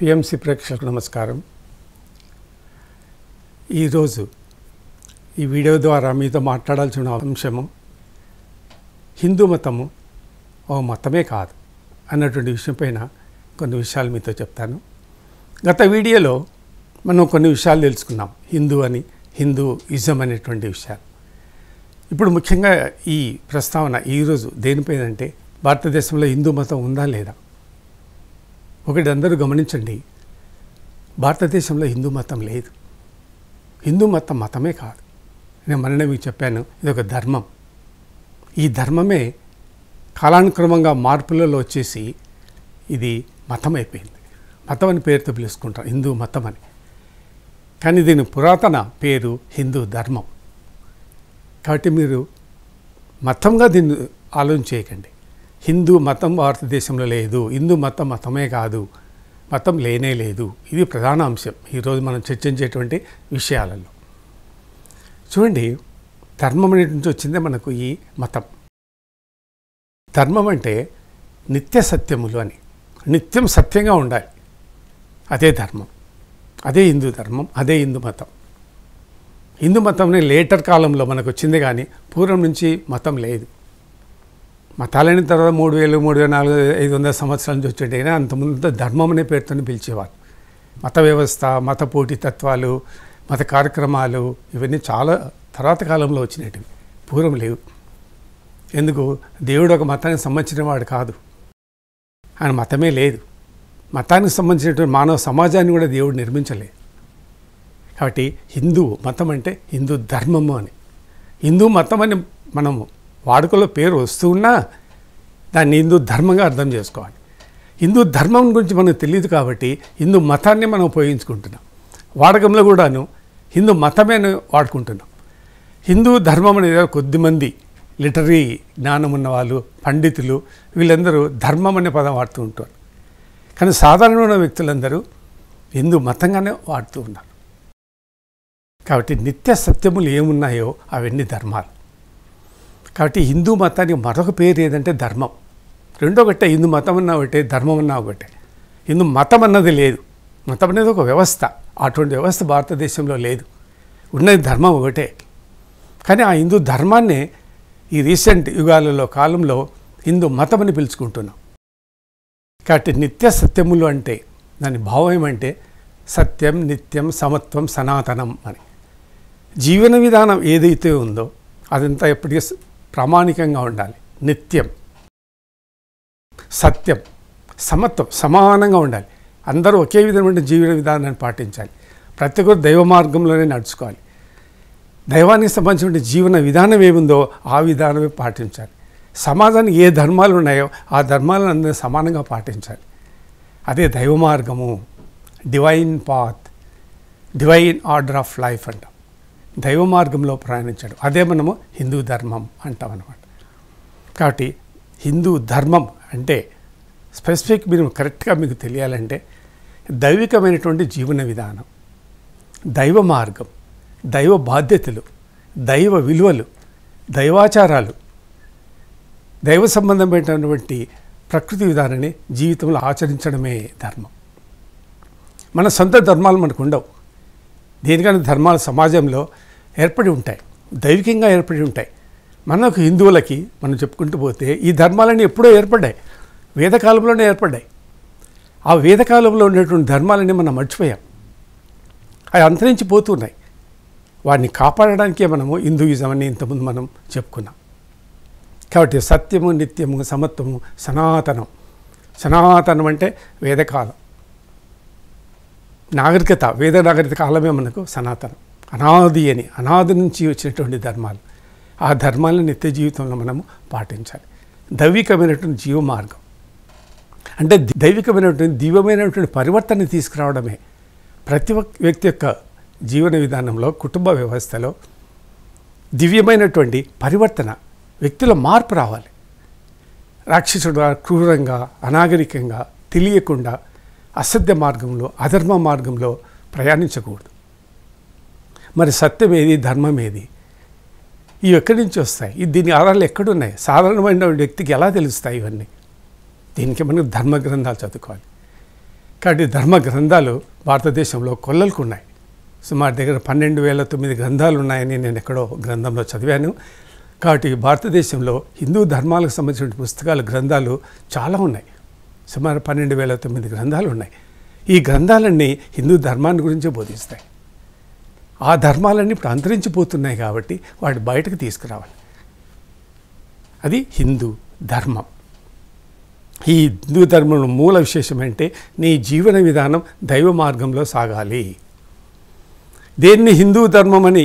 PMC ప్రేక్షకులకు నమస్కారం. ఈరోజు ఈ వీడియో ద్వారా మీతో మాట్లాడాల్సిన అంశము హిందూ మతము ఓ మతమే కాదు అన్నటువంటి విషయం పైన కొన్ని విషయాలు మీతో చెప్తాను. గత వీడియోలో మనం కొన్ని విషయాలు తెలుసుకున్నాం, హిందూ అని, హిందూయిజం అనేటువంటి విషయాలు. ఇప్పుడు ముఖ్యంగా ఈ ప్రస్తావన ఈరోజు దేనిపైన అంటే, భారతదేశంలో హిందూ మతం ఉందా లేదా? ఒకటి అందరూ గమనించండి, భారతదేశంలో హిందూ మతం లేదు. హిందూ మతం మతమే కాదు. నేను మననే మీకు చెప్పాను, ఇదొక ధర్మం. ఈ ధర్మమే కాలానుక్రమంగా మార్పులలో వచ్చేసి ఇది మతం అయిపోయింది. మతం అని పేరుతో పిలుచుకుంటాం, హిందూ మతం అని. కానీ దీని పురాతన పేరు హిందూ ధర్మం. కాబట్టి మీరు మతంగా దీన్ని ఆలోచన చేయకండి. హిందూ మతం భారతదేశంలో లేదు, హిందూ మతం మతమే కాదు, మతం లేనే లేదు. ఇది ప్రధాన అంశం ఈరోజు మనం చర్చించేటువంటి విషయాలలో. చూడండి, ధర్మం అనే నుంచి వచ్చిందే మనకు ఈ మతం. ధర్మం అంటే నిత్య సత్యములు అని, నిత్యం సత్యంగా ఉండాలి. అదే ధర్మం, అదే హిందూ ధర్మం, అదే హిందూ మతం. హిందూ మతంనే లేటర్ కాలంలో మనకు వచ్చింది, కానీ పూర్వం నుంచి మతం లేదు. మతాలైన తర్వాత 3,000, 3,400, 500 సంవత్సరాల నుంచి వచ్చేటైనా అంతకుముందు ధర్మం అనే పేరుతో పిలిచేవారు. మత వ్యవస్థ, మత పోటీతత్వాలు, మత కార్యక్రమాలు ఇవన్నీ చాలా తర్వాత కాలంలో వచ్చినవి, పూర్వం లేవు. ఎందుకు? దేవుడు ఒక మతానికి సంబంధించిన వాడు కాదు, ఆయన మతమే లేదు. మతానికి సంబంధించినటువంటి మానవ సమాజాన్ని కూడా దేవుడు నిర్మించలేదు. కాబట్టి హిందూ మతం అంటే హిందూ ధర్మము అని, హిందూ మతం అని మనము వాడుకలో పేరు వస్తున్నా దాన్ని హిందూ ధర్మంగా అర్థం చేసుకోవాలి. హిందూ ధర్మం గురించి మనకు తెలియదు కాబట్టి హిందూ మతాన్ని మనం ఉపయోగించుకుంటున్నాం. వాడకంలో కూడాను హిందూ మతమే వాడుకుంటున్నాం. హిందూ ధర్మం అనేది కొద్దిమంది లిటరీ జ్ఞానం ఉన్నవాళ్ళు, పండితులు, వీళ్ళందరూ ధర్మం అనే పదం వాడుతూ ఉంటారు. కానీ సాధారణమైన వ్యక్తులందరూ హిందూ మతంగానే వాడుతూ ఉన్నారు. కాబట్టి నిత్య సత్యములు ఏమున్నాయో అవన్నీ ధర్మాలు. కాబట్టి హిందూ మతానికి మరొక పేరు ఏదంటే ధర్మం. రెండో ఒకటే, హిందూ మతం అన్నా ఒకటే, ధర్మం అన్నా ఒకటే. హిందూ మతం అన్నది లేదు. మతం అనేది ఒక వ్యవస్థ, అటువంటి వ్యవస్థ భారతదేశంలో లేదు. ఉన్నది ధర్మం ఒకటే. కానీ ఆ హిందూ ధర్మాన్నే ఈ రీసెంట్ యుగాలలో కాలంలో హిందూ మతం అని పిలుచుకుంటున్నాం. కాబట్టి నిత్య సత్యములు అంటే దాని భావం ఏమంటే సత్యం, నిత్యం, సమత్వం, సనాతనం అని. జీవన విధానం ఏదైతే ఉందో అదంతా ఎప్పటికీ ప్రామాణికంగా ఉండాలి. నిత్యం, సత్యం, సమత్వం, సమానంగా ఉండాలి. అందరూ ఒకే విధమైన జీవన విధానాన్ని పాటించాలి. ప్రతి ఒక్కరు దైవ మార్గంలోనే నడుచుకోవాలి. దైవానికి సంబంధించిన జీవన విధానం ఏముందో ఆ విధానమే పాటించాలి. సమాజానికి ఏ ధర్మాలు ఉన్నాయో ఆ ధర్మాలను అందరూ సమానంగా పాటించాలి. అదే దైవ మార్గము, divine path, divine order of life అంటాం. దైవ మార్గంలో ప్రయాణించడం అదే మనము హిందూ ధర్మం అంటాం అన్నమాట. కాబట్టి హిందూ ధర్మం అంటే స్పెసిఫిక్ మీరు కరెక్ట్గా మీకు తెలియాలంటే దైవికమైనటువంటి జీవన విధానం, దైవ మార్గం, దైవ బాధ్యతలు, దైవ విలువలు, దైవాచారాలు, దైవ సంబంధమైనటువంటి ప్రకృతి విధానాన్ని జీవితంలో ఆచరించడమే ధర్మం. మన సొంత ధర్మాలు మనకు ఉండవు. దేనికైనా ధర్మాలు సమాజంలో ఏర్పడి ఉంటాయి, దైవికంగా ఏర్పడి ఉంటాయి. మనకు హిందువులకి మనం చెప్పుకుంటూ పోతే ఈ ధర్మాలన్నీ ఎప్పుడో ఏర్పడ్డాయి, వేదకాలంలోనే ఏర్పడ్డాయి. ఆ వేదకాలంలో ఉండేటువంటి ధర్మాలన్నీ మనం మర్చిపోయాం, అవి అంతరించిపోతున్నాయి. వాటిని కాపాడడానికే మనము హిందూయిజం అని ఇంతకుముందు మనం చెప్పుకున్నాం. కాబట్టి సత్యము, నిత్యము, సమత్వము, సనాతనం. సనాతనం అంటే వేదకాలం, నాగరికత, వేద నాగరికత కాలమే మనకు సనాతనం. అనాది అని, అనాది నుంచి వచ్చినటువంటి ధర్మాలు, ఆ ధర్మాలను నిత్య జీవితంలో మనము పాటించాలి. దైవికమైనటువంటి జీవ మార్గం అంటే దైవికమైనటువంటి దివ్యమైనటువంటి పరివర్తన తీసుకురావడమే ప్రతి వ్యక్తి యొక్క జీవన విధానంలో, కుటుంబ వ్యవస్థలో దివ్యమైనటువంటి పరివర్తన, వ్యక్తుల మార్పు రావాలి. రాక్షసుడుగా, క్రూరంగా, అనాగరికంగా, తెలియకుండా అసత్య మార్గంలో, అధర్మ మార్గంలో ప్రయాణించకూడదు. మరి సత్యం ఏది, ధర్మం ఏది, ఇవి ఎక్కడి నుంచి వస్తాయి, దీని ఆధారాలు ఎక్కడున్నాయి, సాధారణమైన వ్యక్తికి ఎలా తెలుస్తాయి ఇవన్నీ? దీనికి మనం ధర్మ గ్రంథాలు చదువుకోవాలి. కాబట్టి ధర్మ గ్రంథాలు భారతదేశంలో కొల్లలకు ఉన్నాయి. సుమారు దగ్గర 12,009 గ్రంథాలు ఉన్నాయని నేను ఎక్కడో గ్రంథంలో చదివాను. కాబట్టి భారతదేశంలో హిందూ ధర్మాలకు సంబంధించిన పుస్తకాలు గ్రంథాలు చాలా ఉన్నాయి. సుమారు 12,009 గ్రంథాలు ఉన్నాయి. ఈ గ్రంథాలన్నీ హిందూ ధర్మాన్ని గురించి బోధిస్తాయి. ఆ ధర్మాలన్నీ ఇప్పుడు అంతరించిపోతున్నాయి కాబట్టి వాటి బయటకు తీసుకురావాలి. అది హిందూ ధర్మం. ఈ హిందూ ధర్మం మూల విశేషం అంటే నీ జీవన విధానం దైవ మార్గంలో సాగాలి. దేన్ని హిందూ ధర్మం అని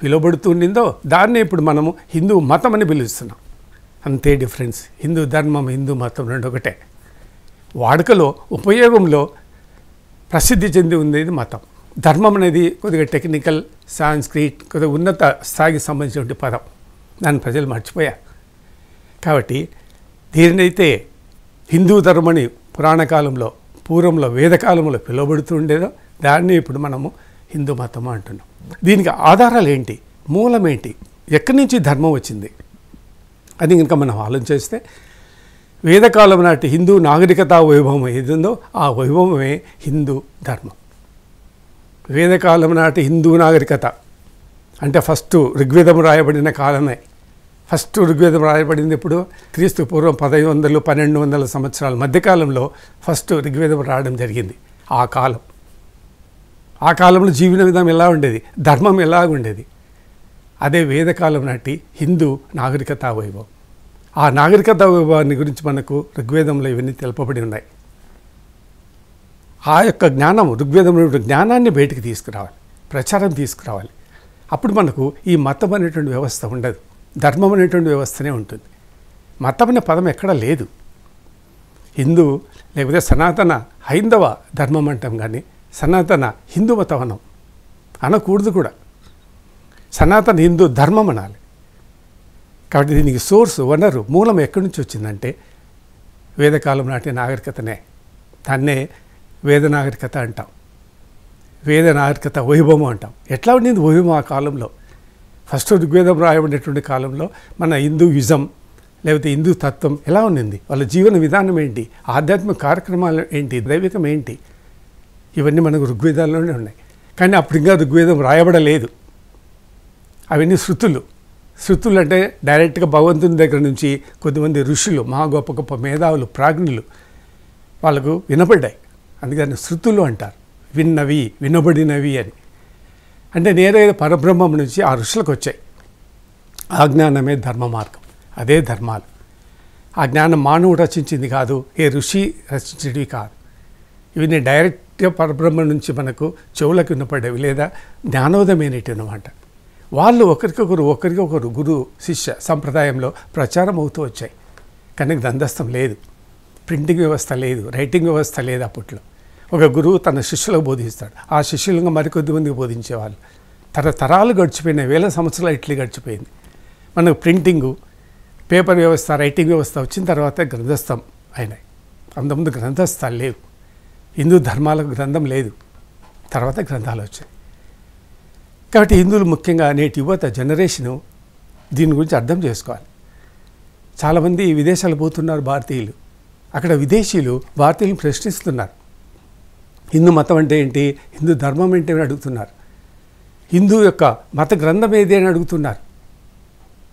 పిలువబడుతుండిందో దాన్నే ఇప్పుడు మనము హిందూ మతం అని పిలుస్తున్నాం. అంతే డిఫరెన్స్. హిందూ ధర్మం హిందూ మతం రెండు ఒకటే. వాడుకలో ఉపయోగంలో ప్రసిద్ధి చెంది ఉండేది మతం. ధర్మం అనేది కొద్దిగా టెక్నికల్ సాంస్క్రిట్ కొద్దిగా ఉన్నత స్థాయికి సంబంధించిన పదం. దాన్ని ప్రజలు మర్చిపోయారు. కాబట్టి దీనినైతే హిందూ ధర్మని పురాణకాలంలో పూర్వంలో వేదకాలంలో పిలువబడుతూ ఉండేదో దాన్ని ఇప్పుడు మనము హిందూ మతము అంటున్నాం. దీనికి ఆధారాలు ఏంటి, మూలం ఏంటి, ఎక్కడి నుంచి ధర్మం వచ్చింది అని కనుక మనం ఆలోచిస్తే వేదకాలం నాటి హిందూ నాగరికతా వైభవం ఏదిందో ఆ వైభవమే హిందూ ధర్మం. వేదకాలం నాటి హిందూ నాగరికత అంటే ఫస్ట్ ఋగ్వేదం రాయబడిన కాలమే. ఫస్ట్ ఋగ్వేదం రాయబడింది ఇప్పుడు క్రీస్తు పూర్వం 1100–1200 సంవత్సరాల మధ్యకాలంలో ఫస్ట్ ఋగ్వేదం రాయడం జరిగింది. ఆ కాలంలో జీవన విధానం ఎలా ఉండేది, ధర్మం ఎలా ఉండేది, అదే వేదకాలం నాటి హిందూ నాగరికతా వైభవం. ఆ నాగరికతా వైభవాన్ని గురించి మనకు ఋగ్వేదంలో ఇవన్నీ తెలుపబడి ఉన్నాయి. ఆ యొక్క జ్ఞానం ఋగ్వేదంలో జ్ఞానాన్ని బయటికి తీసుకురావాలి, ప్రచారం తీసుకురావాలి. అప్పుడు మనకు ఈ మతం అనేటువంటి వ్యవస్థ ఉండదు, ధర్మం అనేటువంటి వ్యవస్థనే ఉంటుంది. మతం అనే పదం ఎక్కడా లేదు. హిందూ లేకపోతే సనాతన హైందవ ధర్మం అంటాం కానీ సనాతన హిందూ మతం అనం, అనకూడదు కూడా. సనాతన హిందూ ధర్మం అనాలి. కాబట్టి దీనికి సోర్స్ వనరు మూలం ఎక్కడి నుంచి వచ్చిందంటే వేదకాలం నాటి నాగరికతనే. దాన్నే వేద నాగరికత అంటాం, వేద నాగరికత వైభవం అంటాం. ఎట్లా ఉండింది వైభవం ఆ కాలంలో? ఫస్ట్ ఋగ్వేదం రాయబడినటువంటి కాలంలో మన హిందూయిజం లేకపోతే హిందూ తత్వం ఎలా ఉండింది, వాళ్ళ జీవన విధానం ఏంటి, ఆధ్యాత్మిక కార్యక్రమాలు ఏంటి, దైవికం ఏంటి, ఇవన్నీ మనకు ఋగ్వేదాల్లోనే ఉన్నాయి. కానీ అప్పుడు ఇంకా ఋగ్వేదం రాయబడలేదు. అవన్నీ శృతులు అంటే డైరెక్ట్గా భగవంతుని దగ్గర నుంచి కొద్దిమంది ఋషులు మహా గొప్ప గొప్ప మేధావులు ప్రాజ్ఞులు వాళ్ళకు వినబడ్డాయి. అందుకని శృతులు అంటారు, విన్నవి వినబడినవి అని. అంటే నేరేదో పరబ్రహ్మం నుంచి ఆ ఋషులకు వచ్చాయి. ఆ జ్ఞానమే ధర్మ మార్గం, అదే ధర్మాలు. ఆ జ్ఞానం మానవుడు రచించింది కాదు, ఏ ఋషి రచించేటివి కాదు. ఇవన్నీ డైరెక్ట్గా పరబ్రహ్మ నుంచి మనకు చెవులకు వినపడేవి లేదా జ్ఞానోదయమైనవి అన్నమాట. వాళ్ళు ఒకరికొకరు గురు శిష్య సంప్రదాయంలో ప్రచారం అవుతూ వచ్చాయి. కానీ దందస్థం లేదు, ప్రింటింగ్ వ్యవస్థ లేదు, రైటింగ్ వ్యవస్థ లేదు అప్పట్లో. ఒక గురువు తన శిష్యులకు బోధిస్తాడు, ఆ శిష్యులుగా మరికొద్ది మందికి బోధించేవాళ్ళు. తరతరాలు గడిచిపోయినాయి, వేల సంవత్సరాలు ఇట్లీ గడిచిపోయింది. మనకు ప్రింటింగు పేపర్ వ్యవస్థ రైటింగ్ వ్యవస్థ వచ్చిన తర్వాత గ్రంథస్థం అయినాయి. అంతకుముందు గ్రంథస్థాలు లేవు, హిందూ ధర్మాలకు గ్రంథం లేదు, తర్వాత గ్రంథాలు వచ్చాయి. కాబట్టి హిందువులు ముఖ్యంగా నేటి యువత జనరేషను దీని గురించి అర్థం చేసుకోవాలి. చాలామంది విదేశాలు పోతున్నారు భారతీయులు. అక్కడ విదేశీయులు భారతీయులను ప్రశ్నిస్తున్నారు. హిందూ మతం అంటే ఏంటి, హిందూ ధర్మం ఏంటి అని అడుగుతున్నారు. హిందూ యొక్క మత గ్రంథం ఏది అని అడుగుతున్నారు.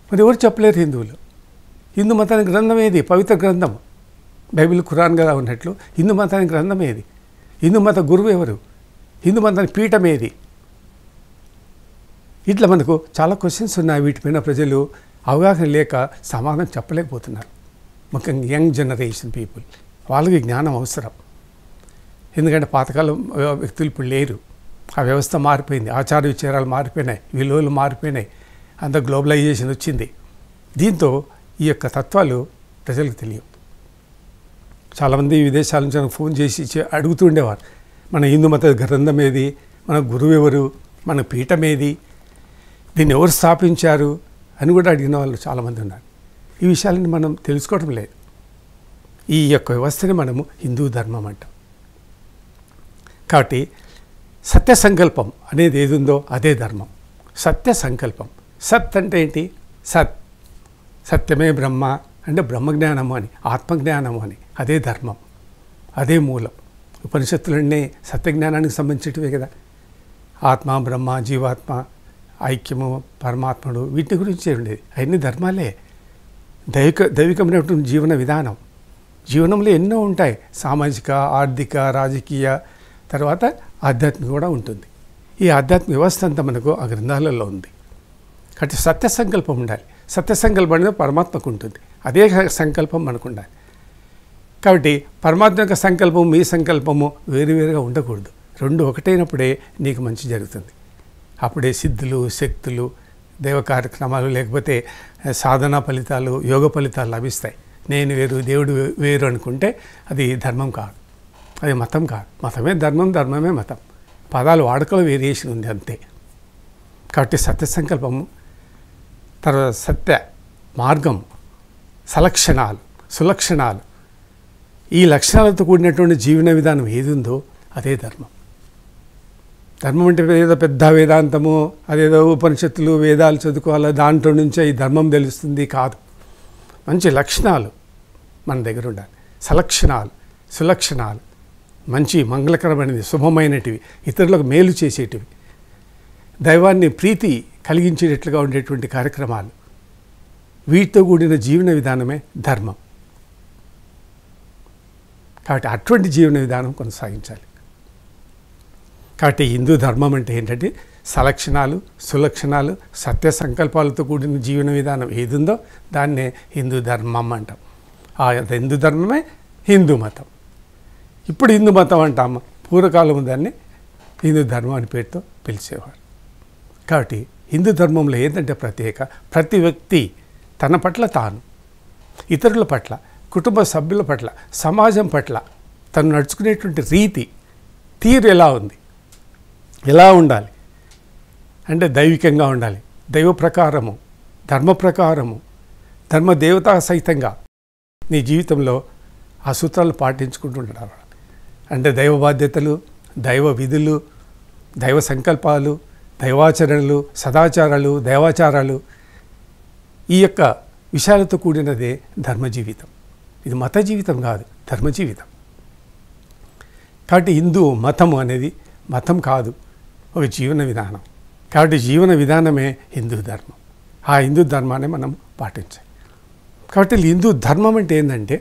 మరి ఎవరు చెప్పలేరు హిందువులు. హిందూ మతానికి గ్రంథం ఏది, పవిత్ర గ్రంథం బైబిల్ ఖురాన్ కదా ఉన్నట్లు హిందూ మతానికి గ్రంథం ఏది, హిందూ మత గురువు ఎవరు, హిందూ మతానికి పీఠం ఏది, ఇట్లా మనకు చాలా క్వశ్చన్స్ ఉన్నాయి. వీటిపైన ప్రజలు అవగాహన లేక సమాధానం చెప్పలేకపోతున్నారు. ముఖ్యంగా యంగ్ జనరేషన్ పీపుల్ వాళ్ళకి జ్ఞానం అవసరం. ఎందుకంటే పాతకాలం వ్యక్తులు ఇప్పుడు లేరు, ఆ వ్యవస్థ మారిపోయింది, ఆచార విచారాలు మారిపోయినాయి, విలువలు మారిపోయినాయి, అంత గ్లోబలైజేషన్ వచ్చింది. దీంతో ఈ యొక్క తత్వాలు ప్రజలకు తెలియవు. చాలామంది విదేశాల నుంచి నాకు ఫోన్ చేసి అడుగుతూ ఉండేవారు, మన హిందూ మత గ్రంథం ఏది, మన గురువు ఎవరు, మన పీఠం ఏది, దీన్ని ఎవరు స్థాపించారు అని కూడా అడిగిన వాళ్ళు చాలామంది ఉన్నారు. ఈ విషయాలను మనం తెలుసుకోవడం లేదు. ఈ యొక్క వ్యవస్థని మనము హిందూ ధర్మం అంటాం. కాబట్టి సత్య సంకల్పం అనేది ఏది ఉందో అదే ధర్మం. సత్య సంకల్పం, సత్ అంటే ఏంటి, సత్ సత్యమే బ్రహ్మ అంటే బ్రహ్మజ్ఞానము అని ఆత్మజ్ఞానము అని, అదే ధర్మం, అదే మూలం, ఉపనిషత్తులన్నీ సత్యజ్ఞానానికి సంబంధించినవే కదా. ఆత్మ, బ్రహ్మ, జీవాత్మ, ఐక్యము, పరమాత్ముడు, వీటి గురించి ఉండేది. అవన్నీ ధర్మాలే. దైవికమైనటువంటి జీవన విధానం, జీవనంలో ఎన్నో ఉంటాయి. సామాజిక, ఆర్థిక, రాజకీయ, తర్వాత ఆధ్యాత్మిక కూడా ఉంటుంది. ఈ ఆధ్యాత్మిక వ్యవస్థ అంతా మనకు ఆ గ్రంథాలలో ఉంది. కాబట్టి సత్య సంకల్పం ఉండాలి. సత్య సంకల్పం అనేది పరమాత్మకు ఉంటుంది. అదే సంకల్పం మనకు ఉండాలి. కాబట్టి పరమాత్మ యొక్క సంకల్పం, మీ సంకల్పము వేరువేరుగా ఉండకూడదు. రెండు ఒకటైనప్పుడే నీకు మంచి జరుగుతుంది. అప్పుడే సిద్ధులు, శక్తులు, దైవ కార్యక్రమాలు, లేకపోతే సాధనా ఫలితాలు, యోగ ఫలితాలు లభిస్తాయి. నేను వేరు, దేవుడు వేరు అనుకుంటే అది ధర్మం కాదు, అది మతం కాదు. మతమే ధర్మం, ధర్మమే మతం. పదాలు వాడుకలో వేరియేషన్ ఉంది అంతే. కాబట్టి సత్య సంకల్పము, తర్వాత సత్య మార్గం, సలక్షణాలు, సులక్షణాలు, ఈ లక్షణాలతో కూడినటువంటి జీవన విధానం ఏది ఉందో అదే ధర్మం. ధర్మం అంటే ఏదో పెద్ద వేదాంతము, అదేదో ఉపనిషత్తులు, వేదాలు చదువుకోవాలా, దాంట్లో నుంచే ఈ ధర్మం తెలుస్తుంది కాదు. మంచి లక్షణాలు మన దగ్గర ఉండాలి. సలక్షణాలు, సులక్షణాలు, మంచి మంగళకరమైనవి, శుభమైనటివి, ఇతరులకు మేలు చేసేటివి, దైవాన్ని ప్రీతి కలిగించేటట్లుగా ఉండేటువంటి కార్యక్రమాలు, వీటితో కూడిన జీవన విధానమే ధర్మం. కాబట్టి అటువంటి జీవన విధానం కొనసాగించాలి. కాబట్టి హిందూ ధర్మం అంటే ఏంటంటే సలక్షణాలు, సులక్షణాలు, సత్య సంకల్పాలతో కూడిన జీవన విధానం ఏది ఉందో దాన్నే హిందూ ధర్మం అంటాం. ఆ హిందూ ధర్మమే హిందూ మతం. ఇప్పుడు హిందూ మతం అంటాము, పూర్వకాలం దాన్ని హిందూ ధర్మం అని పేరుతో పిలిచేవారు. కాబట్టి హిందూ ధర్మంలో ఏంటంటే ప్రత్యేక ప్రతి వ్యక్తి తన పట్ల, తాను ఇతరుల పట్ల, కుటుంబ సభ్యుల పట్ల, సమాజం పట్ల తను నడుచుకునేటువంటి రీతి, తీరు ఎలా ఉంది, ఎలా ఉండాలి అంటే దైవికంగా ఉండాలి. దైవ ప్రకారము, ధర్మ ప్రకారము, ధర్మదేవతా సహితంగా నీ జీవితంలో ఆ సూత్రాలు పాటించుకుంటూ ఉండడం అంటే దైవ బాధ్యతలు, దైవ విధులు, దైవ సంకల్పాలు, దైవాచరణలు, సదాచారాలు, దైవాచారాలు, ఈ యొక్క విషయాలతో కూడినదే ధర్మ జీవితం. ఇది మత జీవితం కాదు, ధర్మ జీవితం. కాబట్టి హిందూ మతము అనేది మతం కాదు, ఒక జీవన విధానం. కాబట్టి జీవన విధానమే హిందూ ధర్మం. ఆ హిందూ ధర్మాన్ని మనం పాటించాలి. కాబట్టి హిందూ ధర్మం అంటే ఏంటంటే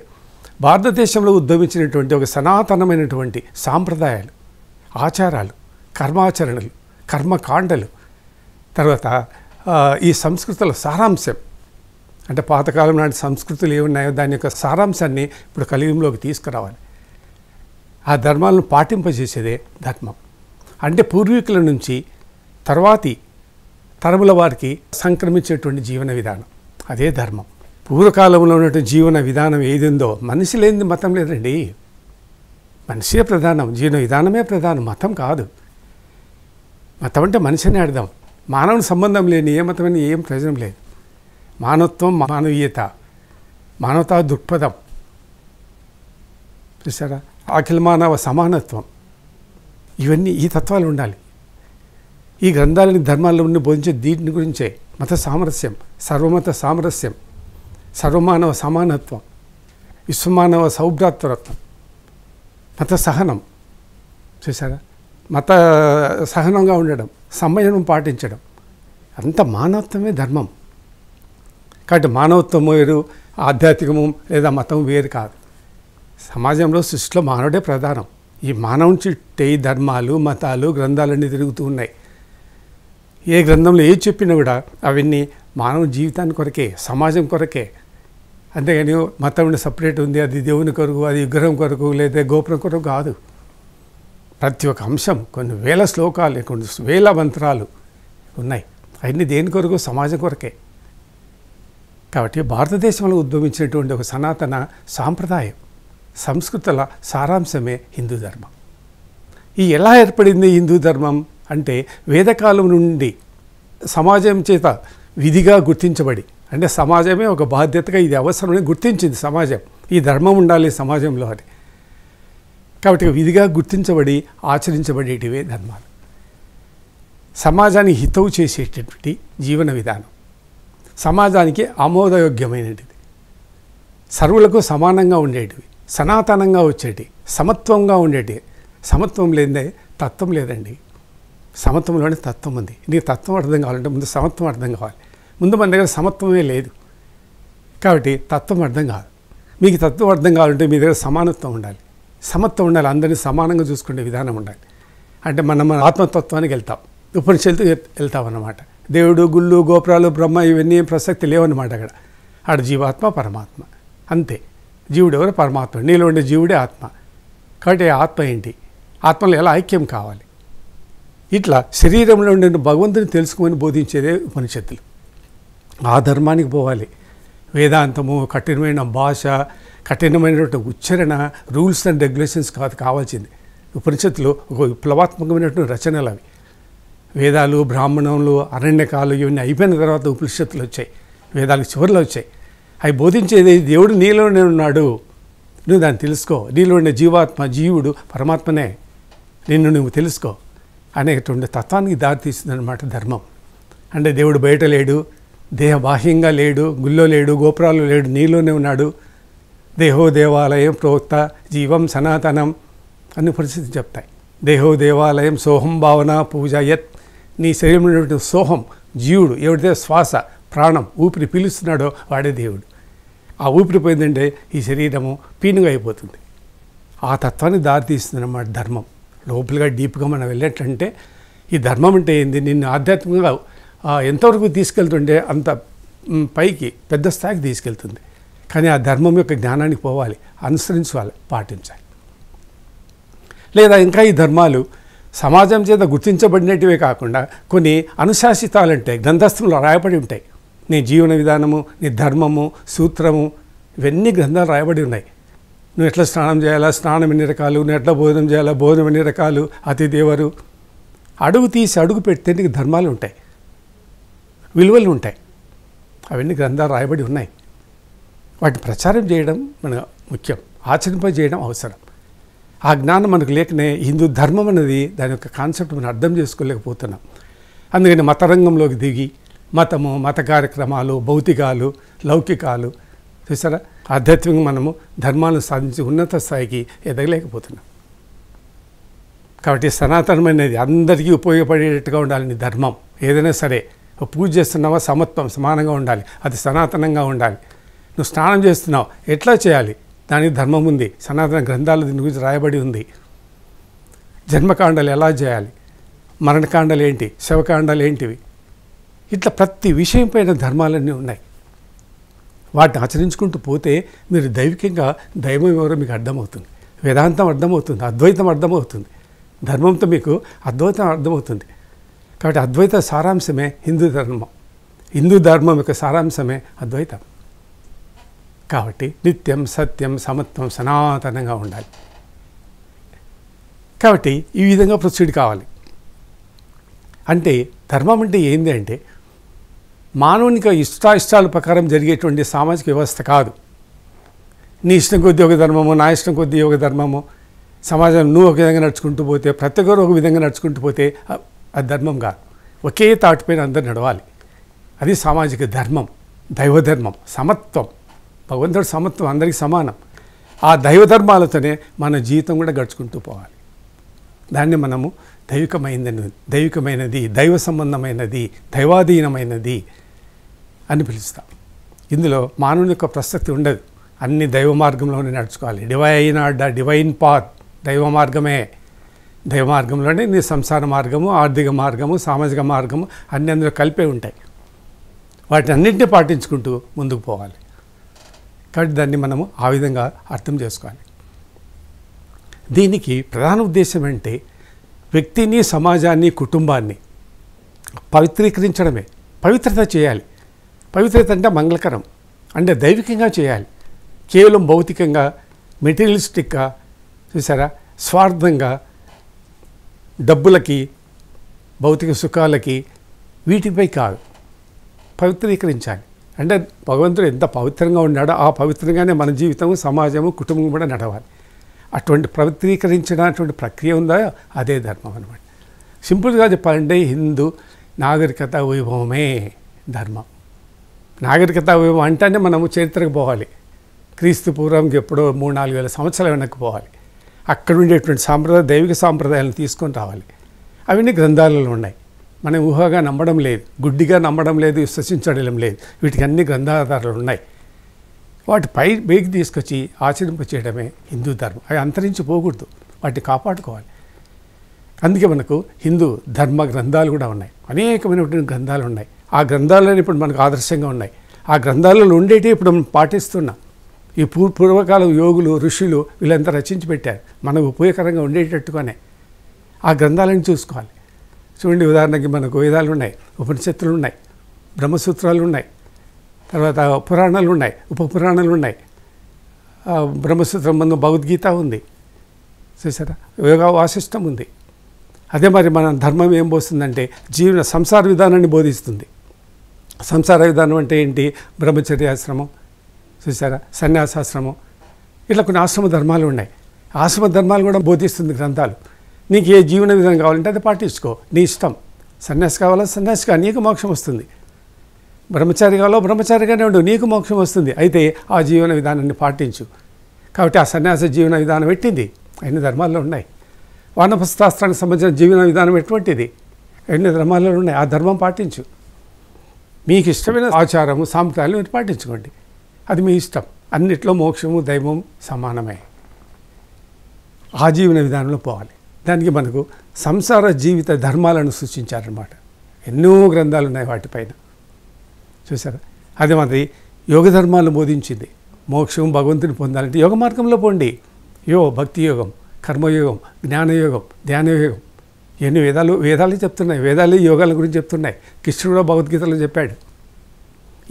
భారతదేశంలో ఉద్భవించినటువంటి ఒక సనాతనమైనటువంటి సాంప్రదాయాలు, ఆచారాలు, కర్మాచరణలు, కర్మకాండలు, తర్వాత ఈ సంస్కృతుల సారాంశం అంటే పాతకాలం నాటి సంస్కృతులు ఏమున్నాయో దాని యొక్క సారాంశాన్ని ఇప్పుడు కలియుగంలోకి తీసుకురావాలి. ఆ ధర్మాలను పాటింపజేసేదే ధర్మం. అంటే పూర్వీకుల నుంచి తర్వాతి తరముల వారికి సంక్రమించేటువంటి జీవన విధానం అదే ధర్మం. పూర్వకాలంలో ఉన్నటువంటి జీవన విధానం ఏదిందో, మనిషి లేనిది మతం లేదండి. మనిషే ప్రధానం, జీవన విధానమే ప్రధానం, మతం కాదు. మతం అంటే మనిషిని అర్థం. మానవుని సంబంధం లేని ఏ మతమైన ఏం ప్రయోజనం లేదు. మానవత్వం, మానవీయత, మానవతా దృక్పథం చూసారా, అఖిల మానవ సమానత్వం, ఇవన్నీ ఈ తత్వాలు ఉండాలి. ఈ గ్రంథాలని, ధర్మాల్లో ఉండి బోధించే దీని గురించే మత సామరస్యం, సర్వమత సామరస్యం, సర్వమానవ సమానత్వం, విశ్వమానవ సౌభ్రాతృత్వం, మత సహనం చూసారా, మత సహనంగా ఉండడం, సంయమనం పాటించడం, అంత మానవత్వమే ధర్మం. కాబట్టి మానవత్వం వేరు, ఆధ్యాత్మికము లేదా మతం వేరు కాదు. సమాజంలో, సృష్టిలో మానవుడే ప్రధానం. ఈ మానవుని చుట్టే ధర్మాలు, మతాలు, గ్రంథాలన్నీ తిరుగుతూ ఉన్నాయి. ఏ గ్రంథంలో ఏది చెప్పినా కూడా అవన్నీ మానవ జీవితాన్ని కొరకే, సమాజం కొరకే. అంతేగాని మతం సపరేట్ ఉంది, అది దేవుని కొరకు, అది విగ్రహం కొరకు, లేదా గోపురం కొరకు కాదు. ప్రతి ఒక్క అంశం, కొన్ని వేల శ్లోకాలు, కొన్ని వేల మంత్రాలు ఉన్నాయి. అవన్నీ దేని కొరకు? సమాజం కొరకే. కాబట్టి భారతదేశంలో ఉద్భవించినటువంటి ఒక సనాతన సాంప్రదాయం, సంస్కృతుల సారాంశమే హిందూ ధర్మం. ఈ ఎలా ఏర్పడింది హిందూ ధర్మం అంటే వేదకాలం నుండి సమాజం చేత విధిగా గుర్తించబడి, అంటే సమాజమే ఒక బాధ్యతగా ఇది అవసరమని గుర్తించింది సమాజం. ఈ ధర్మం ఉండాలి సమాజంలో అని. కాబట్టి విధిగా గుర్తించబడి ఆచరించబడేటివే ధర్మాలు. సమాజానికి హితవు చేసేటటువంటి జీవన విధానం, సమాజానికి ఆమోదయోగ్యమైనటిది, సర్వులకు సమానంగా ఉండేటివి, సనాతనంగా వచ్చేటి, సమత్వంగా ఉండేటివి, సమత్వం లేదే తత్వం లేదండి. సమత్వంలోనే తత్వం ఉంది. నీకు తత్వం అర్థం కావాలంటే ముందు సమత్వం అర్థం కావాలి. ముందు మన దగ్గర సమత్వమే లేదు కాబట్టి తత్వం అర్థం కాదు. మీకు తత్వం అర్థం కావాలంటే మీ దగ్గర సమానత్వం ఉండాలి, సమత్వం ఉండాలి, అందరినీ సమానంగా చూసుకునే విధానం ఉండాలి. అంటే మన ఆత్మతత్వానికి వెళ్తాం, ఉపనిషత్తు వెళ్తాం అన్నమాట. దేవుడు, గుళ్ళు, గోపురాలు, బ్రహ్మ ఇవన్నీ ప్రసక్తి లేవన్నమాట. అక్కడ ఆడ జీవాత్మ పరమాత్మ అంతే. జీవుడు ఎవరు? పరమాత్మ. నీలో ఉండే జీవుడే ఆత్మ. కాబట్టి ఆత్మ ఏంటి? ఆత్మలో ఎలా ఐక్యం కావాలి? ఇట్లా శరీరంలో ఉండే భగవంతుని తెలుసుకోమని బోధించేదే ఉపనిషత్తులు. ఆ ధర్మానికి పోవాలి. వేదాంతము కఠినమైన భాష, కఠినమైనటువంటి ఉచ్చారణ, రూల్స్ అండ్ రెగ్యులేషన్స్ కాదు కావాల్సింది. ఉపనిషత్తులు ఒక విప్లవాత్మకమైనటువంటి రచనలు అవి. వేదాలు, బ్రాహ్మణంలో, అరణ్యకాలు ఇవన్నీ అయిపోయిన తర్వాత ఉపనిషత్తులు వచ్చాయి. వేదాలకు చివరిలో వచ్చాయి. అవి బోధించేది దేవుడు నీలోనే ఉన్నాడు, నువ్వు దాన్ని తెలుసుకో. నీలో ఉండే జీవాత్మ, జీవుడు పరమాత్మనే, నిన్ను నువ్వు తెలుసుకో అనేటువంటి తత్వానికి దారితీస్తుందన్నమాట ధర్మం. అంటే దేవుడు బయట లేడు, దేహ బాహ్యంగా లేడు, గుళ్ళో లేడు, గోపురాల్లో లేడు, నీలోనే ఉన్నాడు. దేహో దేవాలయం ప్రోక్త జీవం సనాతనం అన్ని పరిస్థితి చెప్తాయి. దేహో దేవాలయం సోహం భావన పూజ యత్. నీ శరీరంలో సోహం జీవుడు, ఎవడితే శ్వాస ప్రాణం ఊపిరి పీలుస్తున్నాడో వాడే దేవుడు. ఆ ఊపిరి పోయిందంటే ఈ శరీరము పీనుగా అయిపోతుంది. ఆ తత్వాన్ని దారితీస్తుందన్నమాట ధర్మం. లోపలిగా డీప్గా మనం వెళ్ళేటంటే ఈ ధర్మం అంటే ఏంది, నిన్ను ఆధ్యాత్మికంగా ఎంతవరకు తీసుకెళ్తుంటే అంత పైకి పెద్ద స్థాయికి తీసుకెళ్తుంది. కానీ ఆ ధర్మం యొక్క జ్ఞానానికి పోవాలి, అనుసరించాలి, పాటించాలి. లేదా ఇంకా ఈ ధర్మాలు సమాజం చేత గుర్తించబడినటివే కాకుండా కొన్ని అనుశాసితాలు ఉంటాయి, గ్రంథస్థంలో రాయబడి ఉంటాయి. నీ జీవన విధానము, నీ ధర్మము, సూత్రము ఇవన్నీ గ్రంథాలు రాయబడి ఉన్నాయి. నువ్వు ఎట్లా స్నానం చేయాలా, స్నానం ఎన్ని రకాలు, నువ్వు ఎట్లా భోజనం చేయాలా, భోజనం ఎన్ని రకాలు, అతిథివరు అడుగు తీసి అడుగు పెడితే నీకు ధర్మాలు ఉంటాయి, విలువలు ఉంటాయి. అవన్నీ గ్రంథాలు రాయబడి ఉన్నాయి. వాటిని ప్రచారం చేయడం మన ముఖ్యం, ఆచరింపజేయడం అవసరం. ఆ జ్ఞానం మనకు లేకనే హిందూ ధర్మం అనేది దాని యొక్క కాన్సెప్ట్ మనం అర్థం చేసుకోలేకపోతున్నాం. అందుకని మత రంగంలోకి దిగి మతము, మత కార్యక్రమాలు, భౌతికాలు, లౌకికాలు చూసారా, ఆధ్యాత్మికంగా మనము ధర్మాలను సాధించి ఉన్నత స్థాయికి ఎదగలేకపోతున్నాం. కాబట్టి సనాతనమైనది అందరికీ ఉపయోగపడేటట్టుగా ఉండాలని ధర్మం ఏదైనా సరే. పూజ చేస్తున్నావా, సమత్వం సమానంగా ఉండాలి, అది సనాతనంగా ఉండాలి. నువ్వు స్నానం చేస్తున్నావు, ఎట్లా చేయాలి, దానికి ధర్మం ఉంది, సనాతన గ్రంథాలు దీని గురించి రాయబడి ఉంది. జన్మకాండలు ఎలా చేయాలి, మరణకాండలు ఏంటి, శవకాండాలు ఏంటివి, ఇట్లా ప్రతి విషయంపైన ధర్మాలన్నీ ఉన్నాయి. వాటిని ఆచరించుకుంటూ పోతే మీరు దైవికంగా దైవం ఎవరో మీకు అర్థమవుతుంది, వేదాంతం అర్థమవుతుంది, అద్వైతం అర్థమవుతుంది, ధర్మంతో మీకు అద్వైతం అర్థమవుతుంది. కాబట్టి అద్వైత సారాంశమే హిందూ ధర్మం, హిందూ ధర్మం యొక్క సారాంశమే అద్వైతం. కాబట్టి నిత్యం సత్యం సమత్వం సనాతనంగా ఉండాలి. కాబట్టి ఈ విధంగా ప్రొసీడ్ కావాలి. అంటే ధర్మం అంటే ఏంది అంటే మానవునిక ఇష్టాయిష్టాల ప్రకారం జరిగేటువంటి సామాజిక వ్యవస్థ కాదు. నీ ఇష్టం కొద్ది ఒక ధర్మము, నా ఇష్టం కొద్ది ఒక ధర్మము, సమాజం నువ్వు ఒక విధంగా నడుచుకుంటూ పోతే, ప్రతి ఒక్కరు ఒక విధంగా నడుచుకుంటూ పోతే అది ధర్మం కాదు. ఒకే తాటిపైన అందరు నడవాలి, అది సామాజిక ధర్మం, దైవధర్మం, సమత్వం. భగవంతుడు సమత్వం, అందరికీ సమానం. ఆ దైవధర్మాలతోనే మన జీవితం కూడా గడుచుకుంటూ పోవాలి. దాన్ని మనము దైవికమైనది, దైవ సంబంధమైనది, దైవాధీనమైనది అని పిలుస్తాం. ఇందులో మానవుని యొక్క ప్రసక్తి ఉండదు. అన్ని దైవ మార్గంలోనే నడుచుకోవాలి. Divine or the divine path, దైవ మార్గమే. దైవ మార్గంలోనే నీ సంసార మార్గము, ఆర్థిక మార్గము, సామాజిక మార్గము అన్నీ అందులో కలిపే ఉంటాయి. వాటిని అన్నింటినీ పాటించుకుంటూ ముందుకు పోవాలి. కాబట్టి దాన్ని మనము ఆ విధంగా అర్థం చేసుకోవాలి. దీనికి ప్రధాన ఉద్దేశం అంటే వ్యక్తిని, సమాజాన్ని, కుటుంబాన్ని పవిత్రీకరించడమే. పవిత్రత చేయాలి. పవిత్రత అంటే మంగళకరం, అంటే దైవికంగా చేయాలి. కేవలం భౌతికంగా, మెటీరియలిస్టిక్గా చూసారా, స్వార్థంగా, డబ్బులకి, భౌతిక సుఖాలకి వీటిపై కాదు. పవిత్రీకరించాలి అంటే భగవంతుడు ఎంత పవిత్రంగా ఉన్నాడో ఆ పవిత్రంగానే మన జీవితము, సమాజము, కుటుంబం కూడా నడవాలి. అటువంటి పవిత్రీకరించినటువంటి ప్రక్రియ ఉందా అదే ధర్మం అనమాట. సింపుల్గా చెప్పాలంటే హిందూ నాగరికత వైభవమే ధర్మం. నాగరికత వైభవం అంటేనే మనము చరిత్రకు పోవాలి. క్రీస్తు పూర్వంకి ఎప్పుడో 3,000-4,000 సంవత్సరాల వెనక్కి పోవాలి. అక్కడ ఉండేటువంటి సాంప్రదాయ దైవిక సాంప్రదాయాలను తీసుకొని రావాలి. అవన్నీ గ్రంథాలలో ఉన్నాయి. మనం ఊహగా నమ్మడం లేదు, గుడ్డిగా నమ్మడం లేదు, విశ్వసించడం లేదు. వీటికి అన్ని గ్రంథాధారాలు ఉన్నాయి. వాటి పై బేకి తీసుకొచ్చి ఆచరింప చేయడమే హిందూ ధర్మం. అవి అంతరించిపోకూడదు, వాటిని కాపాడుకోవాలి. అందుకే మనకు హిందూ ధర్మ గ్రంథాలు కూడా ఉన్నాయి, అనేకమైనటువంటి గ్రంథాలు ఉన్నాయి. ఆ గ్రంథాలను ఇప్పుడు మనకు ఆదర్శంగా ఉన్నాయి. ఆ గ్రంథాలలో ఉండేటి ఇప్పుడు మనం పాటిస్తున్నాం. ఈ పూర్వకాల యోగులు, ఋషులు వీళ్ళంతా రచించి పెట్టారు, మనకు ఉపయోగకరంగా ఉండేటట్టుగానే ఆ గ్రంథాలను చూసుకోవాలి. చూడండి, ఉదాహరణకి మనకు వేదాలు ఉన్నాయి, ఉపనిషత్తులు ఉన్నాయి, బ్రహ్మసూత్రాలు ఉన్నాయి, తర్వాత పురాణాలు ఉన్నాయి, ఉపపురాణాలు ఉన్నాయి. బ్రహ్మసూత్రం మనం భగవద్గీత ఉంది, చూసారా, యోగా వాసిష్టం ఉంది. అదే మరి మన ధర్మం ఏం పోస్తుందంటే జీవన సంసార విధానాన్ని బోధిస్తుంది. సంసార విధానం అంటే ఏంటి? బ్రహ్మచర్యాశ్రమం, చూసారా, సన్యాసాశ్రమం, ఇట్లా కొన్ని ఆశ్రమ ధర్మాలు ఉన్నాయి. ఆశ్రమ ధర్మాలు కూడా బోధిస్తుంది గ్రంథాలు. నీకు ఏ జీవన విధానం కావాలంటే అది పాటించుకో, నీ ఇష్టం. సన్యాసి కావాలా, సన్యాసిగా నీకు మోక్షం వస్తుంది. బ్రహ్మచారి కావాలో, బ్రహ్మచారిగానే ఉండు, నీకు మోక్షం వస్తుంది. అయితే ఆ జీవన విధానాన్ని పాటించు. కాబట్టి ఆ సన్యాస జీవన విధానం పెట్టింది అన్ని ధర్మాల్లో ఉన్నాయి. వానప్రస్థాశ్రానికి సంబంధించిన జీవన విధానం ఎటువంటిది అన్ని ధర్మాల్లో ఉన్నాయి. ఆ ధర్మం పాటించు. మీకు ఇష్టమైన ఆచారము, సాంప్రదాయాలు మీరు పాటించుకోండి, అది మీ ఇష్టం. అన్నిట్లో మోక్షము, దైవం సమానమే. ఆ జీవన విధానంలో పోవాలి. దానికి మనకు సంసార జీవిత ధర్మాలను సూచించారన్నమాట. ఎన్నో గ్రంథాలు ఉన్నాయి వాటిపైన, చూసారా. అదే మాది యోగ ధర్మాలను బోధించింది. మోక్షం, భగవంతుని పొందాలంటే యోగ మార్గంలో పోండి. భక్తి యోగం, కర్మయోగం, జ్ఞానయోగం, ధ్యానయోగం, ఎన్ని వేదాలు చెప్తున్నాయి. వేదాలు యోగాల గురించి చెప్తున్నాయి. కృష్ణుడు కూడా భగవద్గీతలో చెప్పాడు.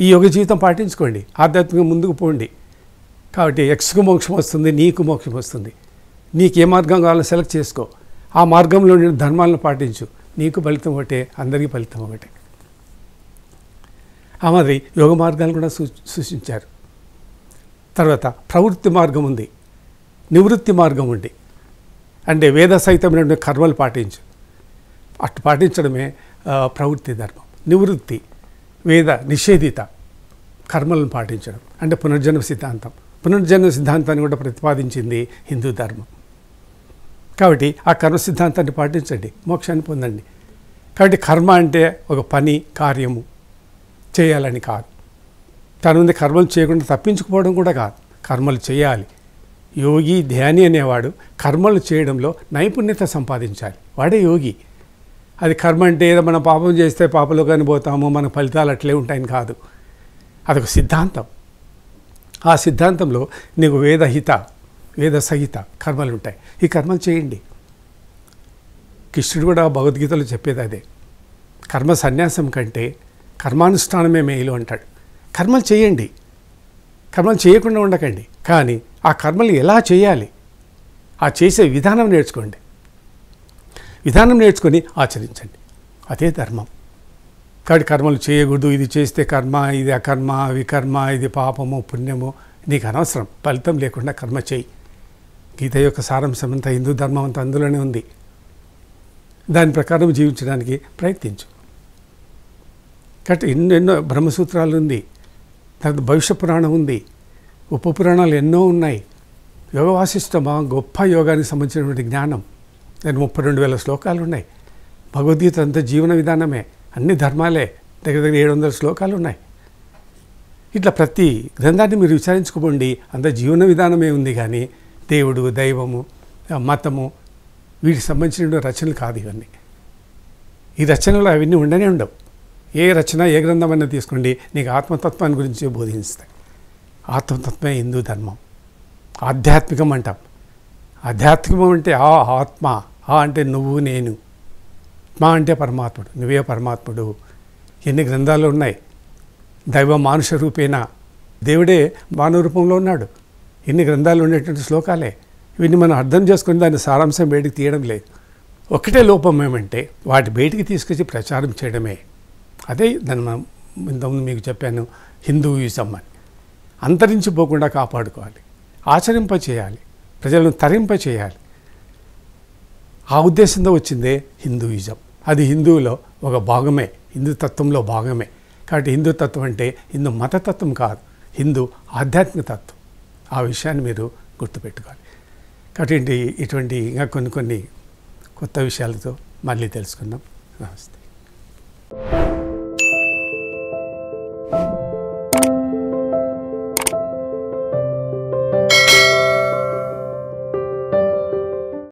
ఈ యోగ జీవితం పాటించుకోండి, ఆధ్యాత్మికంగా ముందుకు పోండి. కాబట్టి ఎక్స్కు మోక్షం వస్తుంది, నీకు మోక్షం వస్తుంది. నీకు ఏ మార్గం కావాలో సెలెక్ట్ చేసుకో, ఆ మార్గంలో నేను ధర్మాలను పాటించు, నీకు ఫలితం ఒకటే, అందరికీ ఫలితం ఒకటే. ఆ మాదిరి యోగ మార్గాలు కూడా సూచించారు. తర్వాత ప్రవృత్తి మార్గం ఉంది, నివృత్తి మార్గం ఉంది. అంటే వేద సహితమైన కర్మలు పాటించు, అటు పాటించడమే ప్రవృత్తి ధర్మం. నివృత్తి వేద నిషేధిత కర్మలను పాటించడం, అంటే పునర్జన్మ సిద్ధాంతం. పునర్జన్మ సిద్ధాంతాన్ని కూడా ప్రతిపాదించింది హిందూ ధర్మం. కాబట్టి ఆ కర్మ సిద్ధాంతాన్ని పాటించండి, మోక్షాన్ని పొందండి. కాబట్టి కర్మ అంటే ఒక పని, కార్యము చేయాలని కాదు. తనముందు కర్మలు చేయకుండా తప్పించుకోవడం కూడా కాదు, కర్మలు చేయాలి. యోగి, ధ్యాని అనేవాడు కర్మలు చేయడంలో నైపుణ్యత సంపాదించాలి, వాడే యోగి. అది కర్మ అంటే ఏదో మనం పాపం చేస్తే పాపలో కానీ పోతాము, మన ఫలితాలు అట్లే ఉంటాయని కాదు. అదొక సిద్ధాంతం. ఆ సిద్ధాంతంలో నీకు వేదహిత, వేద సహిత కర్మలు ఉంటాయి. ఈ కర్మలు చేయండి. కృష్ణుడు కూడా భగవద్గీతలో చెప్పేది అదే, కర్మ సన్యాసం కంటే కర్మానుష్ఠానమే మేలు అంటాడు. కర్మలు చేయండి, కర్మలు చేయకుండా ఉండకండి. కానీ ఆ కర్మలు ఎలా చేయాలి, ఆ చేసే విధానం నేర్చుకోండి, విధానం నేర్చుకొని ఆచరించండి, అదే ధర్మం. కాబట్టి కర్మలు చేయకూడదు, ఇది చేస్తే కర్మ, ఇది అకర్మ, వికర్మ, ఇది పాపము, పుణ్యము, నీకు అనవసరం. ఫలితం లేకుండా కర్మ చేయి. గీత యొక్క సారాంశం అంతా, హిందూ ధర్మం అంతా అందులోనే ఉంది. దాని ప్రకారం జీవించడానికి ప్రయత్నించు. కాబట్టి ఎన్నెన్నో బ్రహ్మసూత్రాలు ఉంది, తర్వాత భవిష్య పురాణం ఉంది, ఉపపురాణాలు ఎన్నో ఉన్నాయి. యోగ వాసిష్టమా గొప్ప యోగానికి సంబంధించినటువంటి జ్ఞానం. నేను 32,000 శ్లోకాలు ఉన్నాయి. భగవద్గీత అంతా జీవన విధానమే, అన్ని ధర్మాలే. దగ్గర దగ్గర 700 శ్లోకాలు ఉన్నాయి. ఇట్లా ప్రతి గ్రంథాన్ని మీరు విచారించుకోండి, అంత జీవన విధానమే ఉంది. కానీ దేవుడు, దైవము, మతము వీటికి సంబంధించిన రచనలు కాదు ఇవన్నీ. ఈ రచనలు అవన్నీ ఉండనే ఉండవు. ఏ రచన, ఏ గ్రంథమైనా తీసుకోండి, నీకు ఆత్మతత్వాన్ని గురించి బోధిస్తాయి. ఆత్మతత్వమే హిందూ ధర్మం. ఆధ్యాత్మికం అంటాం. ఆధ్యాత్మికం అంటే ఆ ఆత్మ, ఆ అంటే నువ్వు, నేను, మా అంటే పరమాత్ముడు, నువ్వే పరమాత్ముడు. ఎన్ని గ్రంథాలు ఉన్నాయి. దైవ మానుష రూపేనా, దేవుడే మానవ రూపంలో ఉన్నాడు. ఎన్ని గ్రంథాలు ఉండేటువంటి శ్లోకాలే. ఇవన్నీ మనం అర్థం చేసుకుని దాని సారాంశం బయటికి తీయడం లేదు. ఒకటే లోపం ఏమంటే వాటి బయటికి తీసుకొచ్చి ప్రచారం చేయడమే. అదే దాన్ని మనం ఇంతకుముందు మీకు చెప్పాను, హిందూయిజం అని. అంతరించిపోకుండా కాపాడుకోవాలి, ఆచరింప చేయాలి, ప్రజలను తరింప చేయాలి. ఆ ఉద్దేశంతో వచ్చిందే హిందూయిజం. అది హిందువులో ఒక భాగమే, హిందూతత్వంలో భాగమే. కాబట్టి హిందూతత్వం అంటే హిందూ మతతత్వం కాదు, హిందూ ఆధ్యాత్మికతత్వం. ఆ విషయాన్ని మీరు గుర్తుపెట్టుకోవాలి. కటిండి ఇటువంటి ఇంకా కొన్ని కొత్త విషయాలతో మళ్ళీ తెలుసుకుందాం. నమస్తే.